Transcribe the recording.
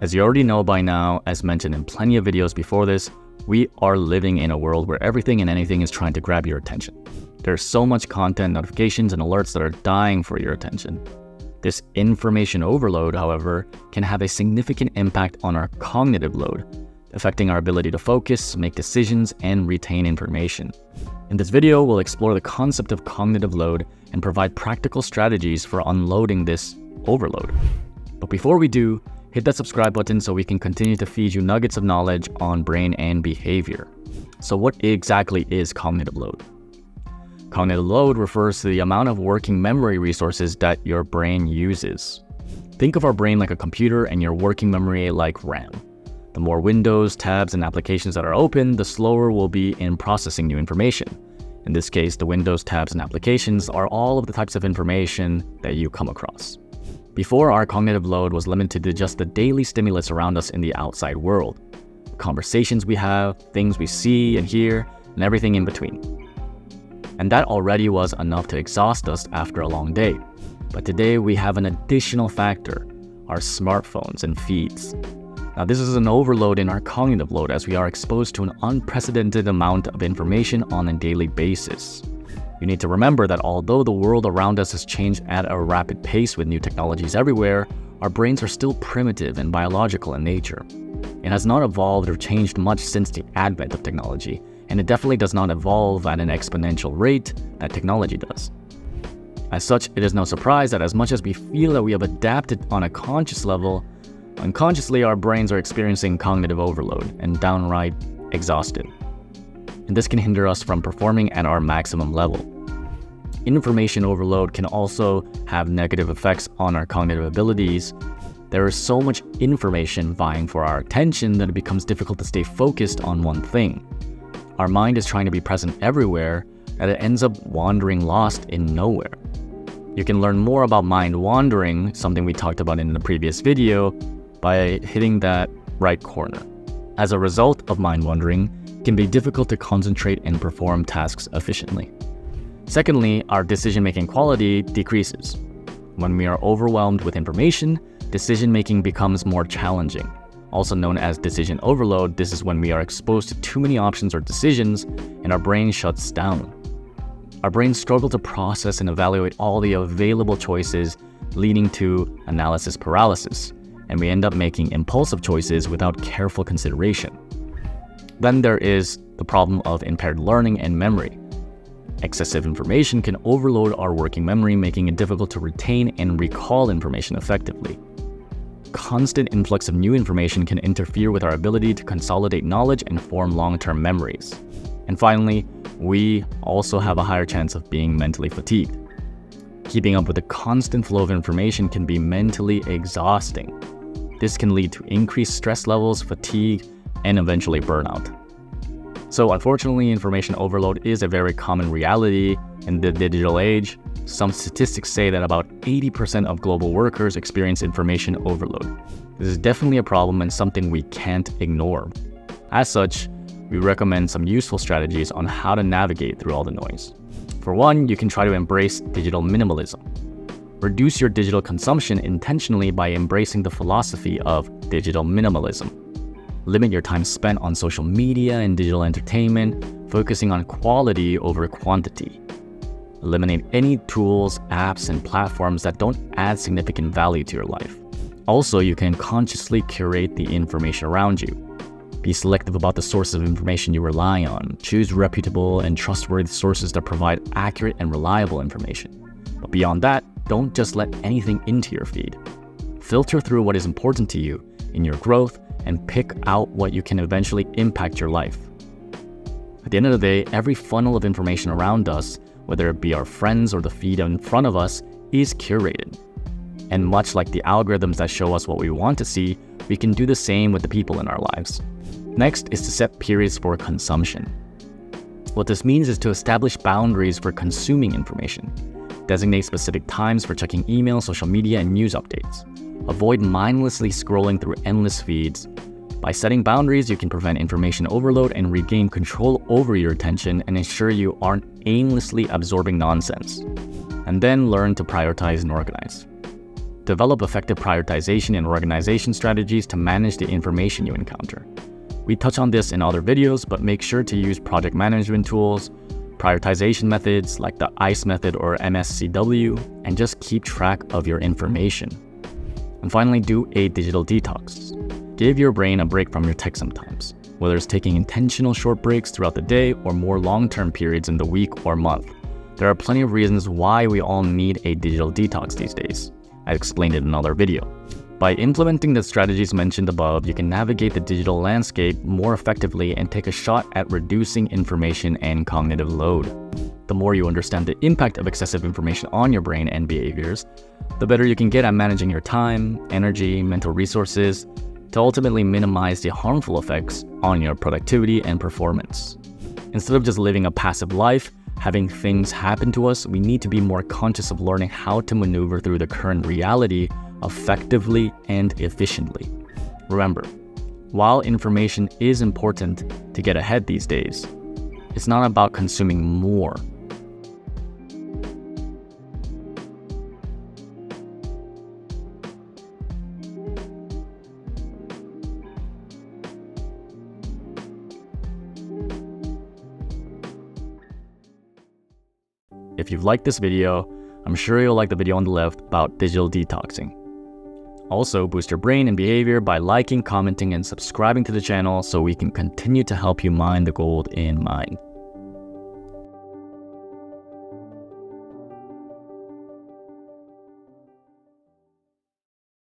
As you already know by now, as mentioned in plenty of videos before this, we are living in a world where everything and anything is trying to grab your attention. There's so much content, notifications, and alerts that are dying for your attention. This information overload, however, can have a significant impact on our cognitive load, affecting our ability to focus, make decisions, and retain information. In this video, we'll explore the concept of cognitive load and provide practical strategies for unloading this overload. But before we do, hit that subscribe button so we can continue to feed you nuggets of knowledge on brain and behavior. So what exactly is cognitive load? Cognitive load refers to the amount of working memory resources that your brain uses. Think of our brain like a computer and your working memory like RAM. The more windows, tabs, and applications that are open, the slower we'll be in processing new information. In this case, the windows, tabs, and applications are all of the types of information that you come across. Before, our cognitive load was limited to just the daily stimulus around us in the outside world. The conversations we have, things we see and hear, and everything in between. And that already was enough to exhaust us after a long day. But today we have an additional factor, our smartphones and feeds. Now this is an overload in our cognitive load as we are exposed to an unprecedented amount of information on a daily basis. You need to remember that although the world around us has changed at a rapid pace with new technologies everywhere, our brains are still primitive and biological in nature. It has not evolved or changed much since the advent of technology. And it definitely does not evolve at an exponential rate that technology does. As such, it is no surprise that as much as we feel that we have adapted on a conscious level, unconsciously our brains are experiencing cognitive overload and downright exhausted. And this can hinder us from performing at our maximum level. Information overload can also have negative effects on our cognitive abilities. There is so much information vying for our attention that it becomes difficult to stay focused on one thing. Our mind is trying to be present everywhere, and it ends up wandering lost in nowhere. You can learn more about mind wandering, something we talked about in the previous video, by hitting that right corner. As a result of mind wandering, it can be difficult to concentrate and perform tasks efficiently. Secondly, our decision-making quality decreases. When we are overwhelmed with information, decision-making becomes more challenging. Also known as decision overload, this is when we are exposed to too many options or decisions and our brain shuts down. Our brains struggle to process and evaluate all the available choices, leading to analysis paralysis, and we end up making impulsive choices without careful consideration. Then there is the problem of impaired learning and memory. Excessive information can overload our working memory, making it difficult to retain and recall information effectively. Constant influx of new information can interfere with our ability to consolidate knowledge and form long-term memories. And finally, we also have a higher chance of being mentally fatigued. Keeping up with the constant flow of information can be mentally exhausting. This can lead to increased stress levels, fatigue, and eventually burnout. So unfortunately, information overload is a very common reality in the digital age. Some statistics say that about 80% of global workers experience information overload. This is definitely a problem and something we can't ignore. As such, we recommend some useful strategies on how to navigate through all the noise. For one, you can try to embrace digital minimalism. Reduce your digital consumption intentionally by embracing the philosophy of digital minimalism. Limit your time spent on social media and digital entertainment, focusing on quality over quantity. Eliminate any tools, apps, and platforms that don't add significant value to your life. Also, you can consciously curate the information around you. Be selective about the sources of information you rely on. Choose reputable and trustworthy sources that provide accurate and reliable information. But beyond that, don't just let anything into your feed. Filter through what is important to you in your growth and pick out what you can eventually impact your life. At the end of the day, every funnel of information around us, whether it be our friends or the feed in front of us, is curated. And much like the algorithms that show us what we want to see, we can do the same with the people in our lives. Next is to set periods for consumption. What this means is to establish boundaries for consuming information. Designate specific times for checking email, social media, and news updates. Avoid mindlessly scrolling through endless feeds. By setting boundaries, you can prevent information overload and regain control over your attention and ensure you aren't aimlessly absorbing nonsense. And then learn to prioritize and organize. Develop effective prioritization and organization strategies to manage the information you encounter. We touch on this in other videos, but make sure to use project management tools, prioritization methods like the ICE method or MSCW, and just keep track of your information. And finally, do a digital detox. Give your brain a break from your tech sometimes, whether it's taking intentional short breaks throughout the day or more long-term periods in the week or month. There are plenty of reasons why we all need a digital detox these days. I explained it in another video. By implementing the strategies mentioned above, you can navigate the digital landscape more effectively and take a shot at reducing information and cognitive load. The more you understand the impact of excessive information on your brain and behaviors, the better you can get at managing your time, energy, mental resources, to ultimately minimize the harmful effects on your productivity and performance. Instead of just living a passive life, having things happen to us, we need to be more conscious of learning how to maneuver through the current reality effectively and efficiently. Remember, while information is important to get ahead these days, it's not about consuming more. If you've liked this video, I'm sure you'll like the video on the left about digital detoxing. Also, boost your brain and behavior by liking, commenting, and subscribing to the channel so we can continue to help you mine the gold in mind.